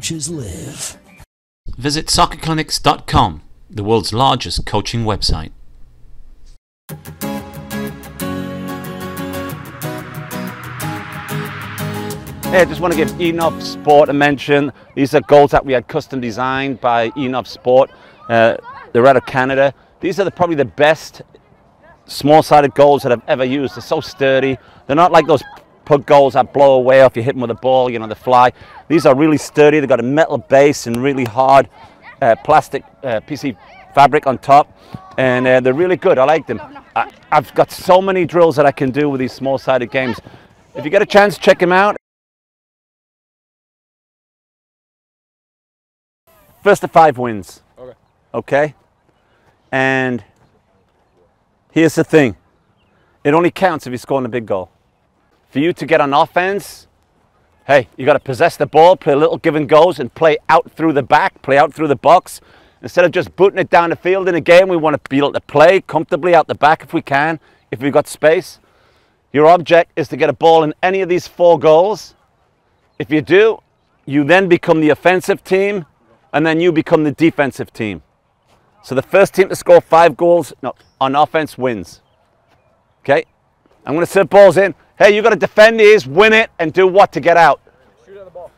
coaches live. Visit SoccerClinics.com, the world's largest coaching website. Hey, I just want to give Enov Sport a mention. These are goals that we had custom designed by Enov Sport. They're out of Canada. These are probably the best small-sided goals that I've ever used. They're so sturdy. They're not like those pug goals that blow away if you hit them with a ball, you know, they fly. These are really sturdy. They've got a metal base and really hard plastic piece of fabric on top. And they're really good. I like them. I've got so many drills that I can do with these small-sided games. If you get a chance, check them out. First to 5 wins. Okay. Okay? And here's the thing. It only counts if you're scoring a big goal. For you to get on offense, hey, you got to possess the ball, play little give and goes, and play out through the back, play out through the box. Instead of just booting it down the field in a game, we want to be able to play comfortably out the back if we can, if we've got space. Your object is to get a ball in any of these 4 goals. If you do, you then become the offensive team, and then you become the defensive team. So the first team to score 5 goals on offense wins. Okay? I'm going to serve balls in. Hey, you've got to defend these, win it, and do what to get out? Shoot at the ball.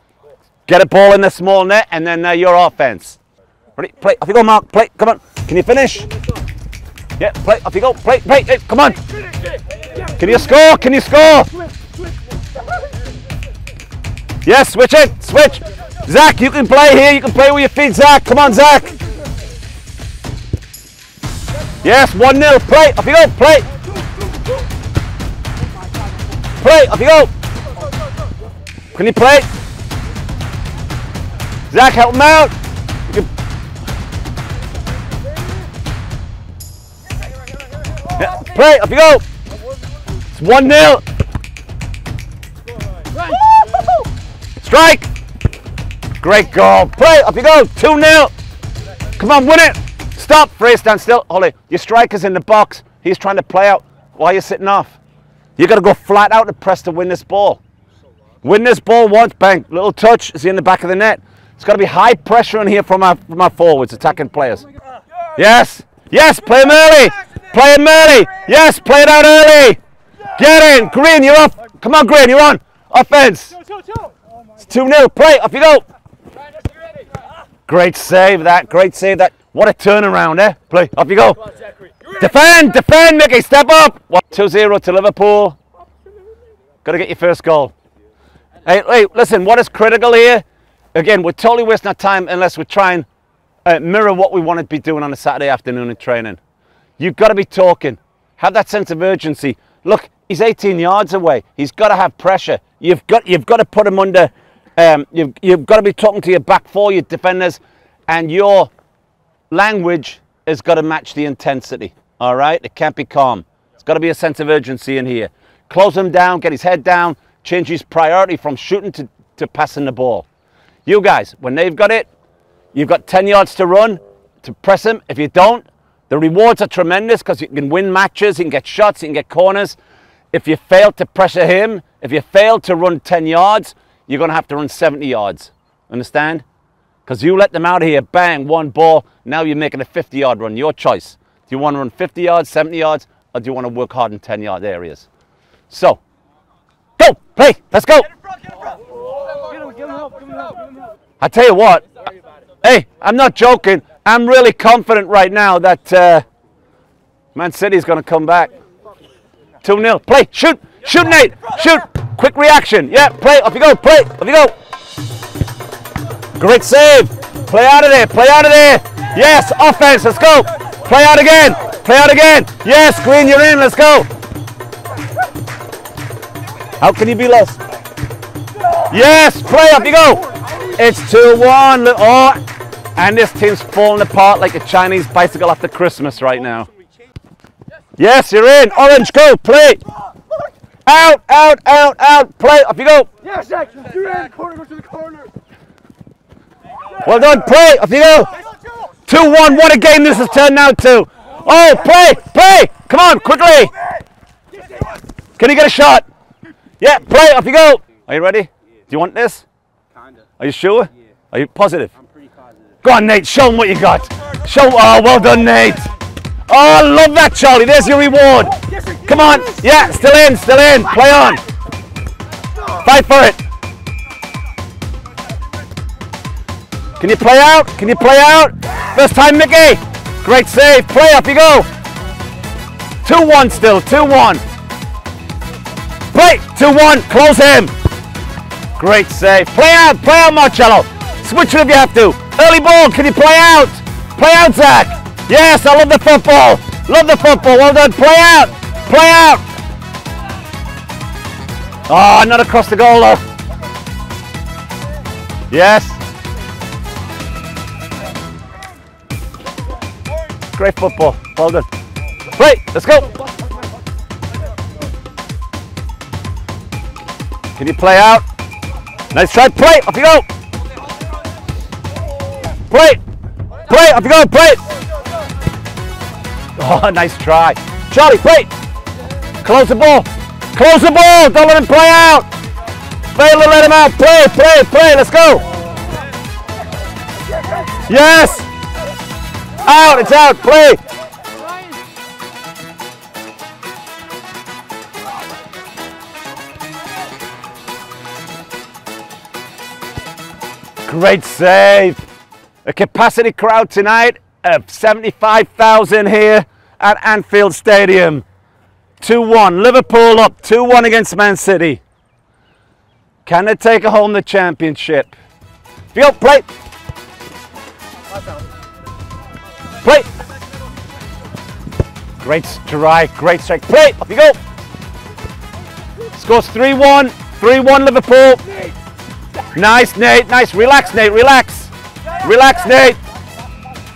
Get a ball in the small net, and then your offense. Ready? Play. Off you go, Mark. Play. Come on. Can you finish? Yeah, play. Off you go. Play. Play. Hey, come on. Can you score? Can you score? Yeah, switch it. Switch. Zach, you can play here. You can play with your feet, Zach. Come on, Zach. Yes, 1-0. Play. Off you go. Play. Play. Off you go. Can you play? Zach, help him out. Yeah, play. Off you go. It's 1-0. Strike. Great goal. Play, up you go, 2-0. Come on, win it. Stop, free, stand still. Holly, your striker's in the box. He's trying to play out while you're sitting off. You've got to go flat out and press to win this ball. Win this ball once, bang. Little touch, it's in the back of the net. It's got to be high pressure in here from our forwards, attacking players. Yes, yes, play him early. Play him early. Yes, play it out early. Get in, Green, you're off. Come on, Green, you're on. Offense. It's 2-0, play, up you go. Great save that, great save that. What a turnaround, eh? Play, off you go. Defend, defend, Mickey, step up. 2-0 to Liverpool. Got to get your first goal. Hey, listen, what is critical here? Again, we're totally wasting our time unless we're trying to mirror what we want to be doing on a Saturday afternoon in training. You've got to be talking. Have that sense of urgency. Look, he's 18 yards away. He's got to have pressure. You've got to put him under... you've got to be talking to your back 4, your defenders, and your language has got to match the intensity, all right? It can't be calm. It's got to be a sense of urgency in here. Close him down, get his head down, change his priority from shooting to passing the ball. You guys, when they've got it, you've got 10 yards to run to press him. If you don't, the rewards are tremendous because you can win matches, you can get shots, you can get corners. If you fail to pressure him, if you fail to run 10 yards, you're going to have to run 70 yards, understand? Because you let them out of here, bang, 1 ball, now you're making a 50-yard run, your choice. Do you want to run 50 yards, 70 yards, or do you want to work hard in 10-yard areas? So, go, play, let's go. I tell you what, hey, I'm not joking. I'm really confident right now that Man City's going to come back. 2-0, play, shoot, shoot, Nate, shoot. Quick reaction, yeah, play, off you go, play, off you go. Great save, play out of there, play out of there. Yes, offense, let's go. Play out again, yes, Green, you're in, let's go. How can you be less? Yes, play, off you go. It's 2-1, oh, and this team's falling apart like a Chinese bicycle after Christmas right now. Yes, you're in, Orange, go, play. Out, out, out, out, play, off you go. Yes, Zach, you're in, corner, go to the corner. Well done, play, off you go. 2-1, what a game this has turned out to. Oh, play, play, come on, quickly. Can you get a shot? Yeah, play, off you go. Are you ready? Do you want this? Kinda. Are you sure? Yeah. Are you positive? I'm pretty positive. Go on, Nate, show them what you got. Show, oh, well done, Nate. Oh, I love that, Charlie. There's your reward. Come on. Yeah, still in, still in. Play on. Fight for it. Can you play out? Can you play out? First time, Mickey. Great save. Play up, you go. 2-1 still, 2-1. Play, 2-1, close him. Great save. Play out, Marcello. Switch it if you have to. Early ball, can you play out? Play out, Zach. Yes, I love the football. Love the football, well done. Play out, play out. Oh, not across the goal, though. Yes. Great football, well done. Play, let's go. Can you play out? Nice try, play, off you go. Play, play, off you go, play. Oh, nice try. Charlie, play. Close the ball. Close the ball, don't let him play out. Fail to let him out, play, play, play, let's go. Yes. Out, it's out, play. Great save. A capacity crowd tonight of 75,000 here at Anfield Stadium. 2-1, Liverpool up 2-1 against Man City. Can they take home the championship? Field, play. Play. Great strike, great strike. Play, off you go. Scores 3-1, 3-1 Liverpool. Nice, Nate, nice. Relax, Nate, relax. Relax, Nate.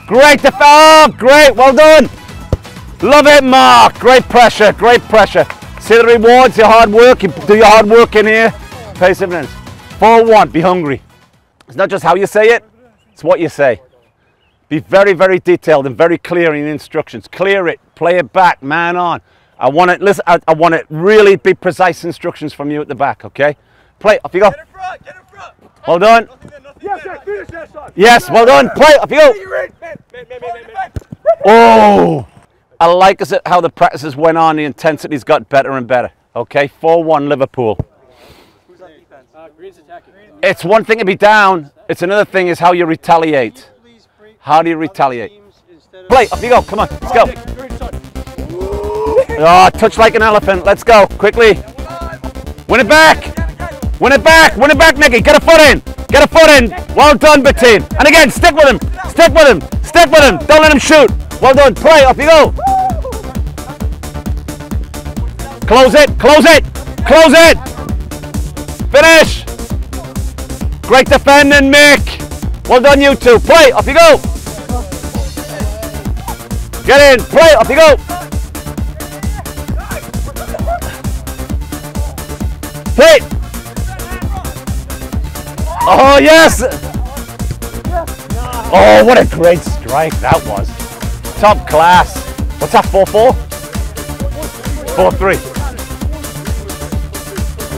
Great defense. Oh, great, well done. Love it, Mark. Great pressure, great pressure. See the rewards, your hard work. You do your hard work in here. Pay some minutes. 4-1, be hungry. It's not just how you say it, it's what you say. Be very, very detailed and very clear in instructions. Clear it, play it back, man on. I want it, listen, I want it really be precise instructions from you at the back, okay? Play, off you go. Get in front. Well done. Yes, well done. Play, off you go. Oh, I like how the practices went on. The intensity's got better and better. Okay, 4-1 Liverpool. Who's on defense? Green's attacking. It's one thing to be down. It's another thing is how you retaliate. How do you retaliate? Play, off you go. Come on, let's go. Oh, touch like an elephant. Let's go, quickly. Win it back. Win it back, Nicky. Get a foot in, get a foot in. Well done, Bettine. And again, stick with him, stick with him, stick with him. Don't let him shoot. Well done, play, off you go. Close it, close it, close it. Finish. Great defending, Mick. Well done, you two. Play, off you go. Get in, play, off you go. Play. Oh, yes! Oh, what a great strike that was. Top class. What's that, 4-4? 4-3.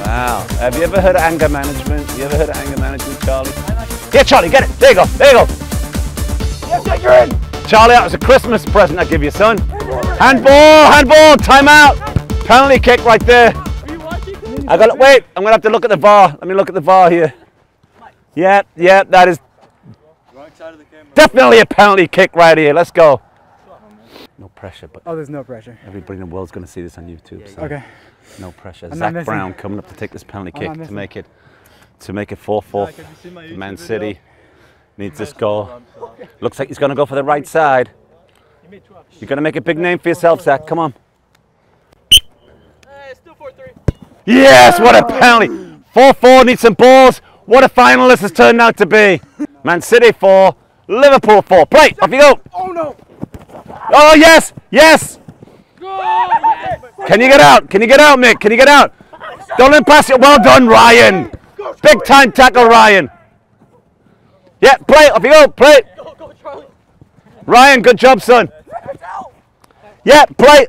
Wow. Have you ever heard of anger management? You ever heard of anger management, Charlie? Yeah, Charlie, get it. There you go. There you go. Charlie, that was a Christmas present I give you, son. Handball, handball, timeout. Penalty kick right there. I got it. Wait, I'm going to have to look at the VAR. Let me look at the VAR here. Yeah, yeah, that is definitely a penalty kick right here. Let's go. No pressure, but oh, there's no pressure. Everybody in the world's going to see this on YouTube. So okay. No pressure. I'm Zach Brown coming up to take this penalty kick to make it 4-4. Man City needs this goal. Looks like he's going to go for the right side. You're going to make a big name for yourself, Zach. Come on. It's still 4-3. Yes, what a penalty. 4-4, need some balls. What a final this has turned out to be. Man City 4, Liverpool 4. Play, off you go. Oh no. Oh yes, yes. Can you get out? Can you get out, Mick? Can you get out? Don't let him pass it. Well done, Ryan. Big time tackle, Ryan. Yeah, play, off you go, play. Ryan, good job, son. Yeah, play.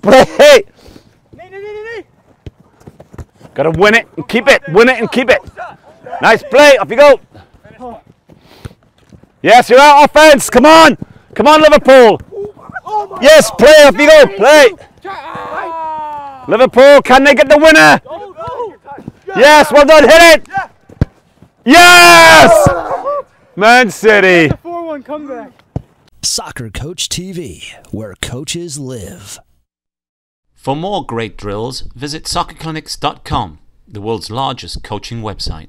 Play. Gotta win it and keep it. Win it and keep it. Nice play, off you go. Yes, you're out offence. Come on. Come on, Liverpool. Oh, yes, play off you go. Play. Ah. Liverpool, can they get the winner? Oh, no. Yes, well done. Hit it. Yeah. Yes. Oh. Man City. That's a 4-1 comeback. Soccer Coach TV, where coaches live. For more great drills, visit SoccerClinics.com, the world's largest coaching website.